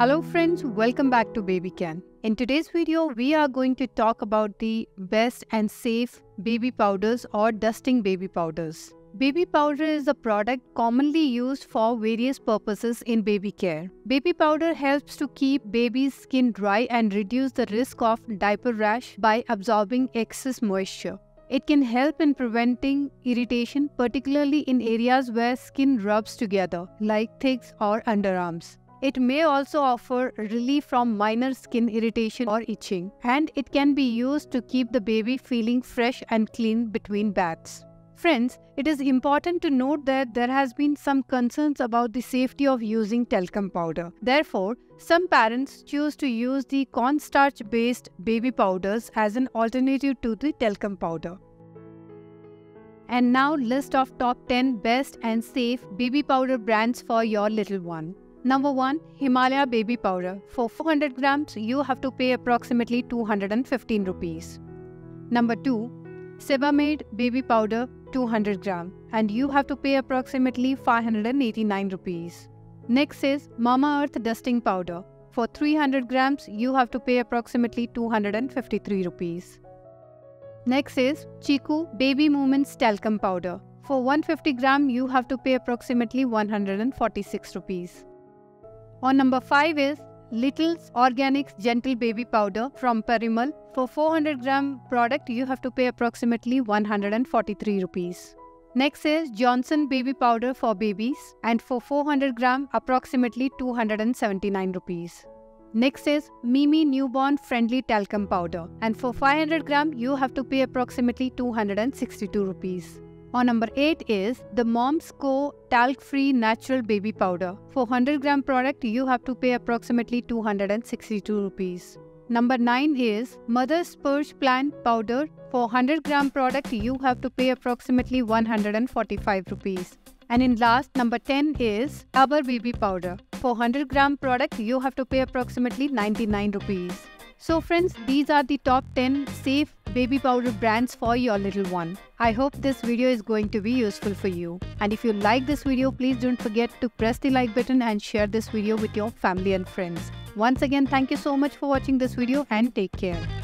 Hello friends, welcome back to BabyKen. In today's video, we are going to talk about the best and safe baby powders or dusting baby powders. Baby powder is a product commonly used for various purposes in baby care. Baby powder helps to keep baby's skin dry and reduce the risk of diaper rash by absorbing excess moisture. It can help in preventing irritation, particularly in areas where skin rubs together, like thighs or underarms. It may also offer relief from minor skin irritation or itching, and it can be used to keep the baby feeling fresh and clean between baths. Friends, it is important to note that there has been some concerns about the safety of using talcum powder. Therefore, some parents choose to use the cornstarch-based baby powders as an alternative to the talcum powder. And now, list of top 10 best and safe baby powder brands for your little one. Number 1. Himalaya baby powder. For 400 grams, you have to pay approximately 215 rupees. Number 2. Sebamed baby powder 200 gram, and you have to pay approximately 589 rupees. Next is Mama Earth dusting powder. For 300 grams, you have to pay approximately 253 rupees. Next is Chicco baby movements talcum powder. For 150 gram, you have to pay approximately 146 rupees. On number 5 is Little's Organix Gentle Baby Powder from Parimal. For 400 gram product, you have to pay approximately 143 rupees. Next is Johnson Baby Powder for babies, and for 400 gram, approximately 279 rupees. Next is Mee Mee Newborn Friendly Talcum Powder, and for 500 gram, you have to pay approximately 262 rupees. On number 8 is the Mom's Co Talc-Free Natural Baby Powder. For 100 gram product, you have to pay approximately 262 rupees. Number 9 is Mother Sparsh Plant Powder. For 100 gram product, you have to pay approximately 145 rupees. And in last, number 10 is Dabur Baby Powder. For 100 gram product, you have to pay approximately 99 rupees. So friends, these are the top 10 safe baby powder brands for your little one. I hope this video is going to be useful for you. And if you like this video, please don't forget to press the like button and share this video with your family and friends. Once again, thank you so much for watching this video and take care.